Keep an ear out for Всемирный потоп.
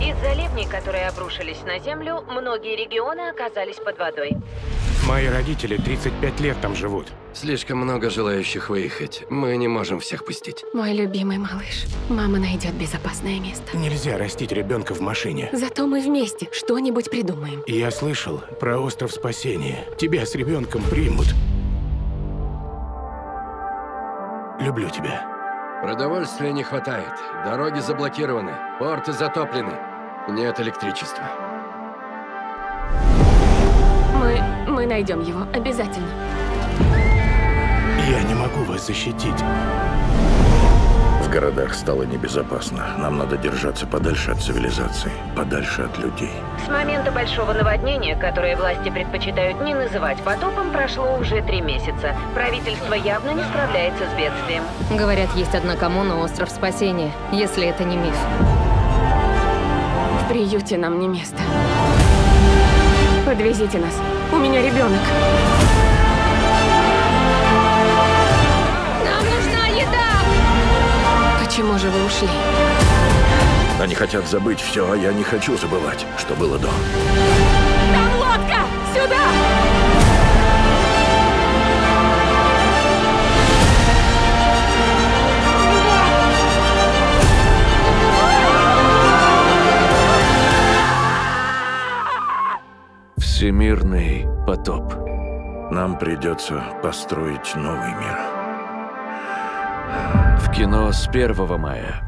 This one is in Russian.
Из-за ливней, которые обрушились на землю, многие регионы оказались под водой. Мои родители 35 лет там живут. Слишком много желающих выехать. Мы не можем всех пустить. Мой любимый малыш. Мама найдет безопасное место. Нельзя растить ребенка в машине. Зато мы вместе что-нибудь придумаем. Я слышал про остров спасения. Тебя с ребенком примут. Люблю тебя. Продовольствия не хватает. Дороги заблокированы. Порты затоплены. Нет электричества. Мы найдем его. Обязательно. Я не могу вас защитить. В городах стало небезопасно. Нам надо держаться подальше от цивилизации, подальше от людей. С момента большого наводнения, которое власти предпочитают не называть потопом, прошло уже 3 месяца. Правительство явно не справляется с бедствием. Говорят, есть одна коммуна, остров спасения, если это не миф. В приюте нам не место. Подвезите нас. У меня ребенок. Нам нужна еда! Почему же вы ушли? Они хотят забыть все, а я не хочу забывать, что было до. Там лодка! Сюда! Всемирный потоп. Нам придется построить новый мир. В кино с 1 мая.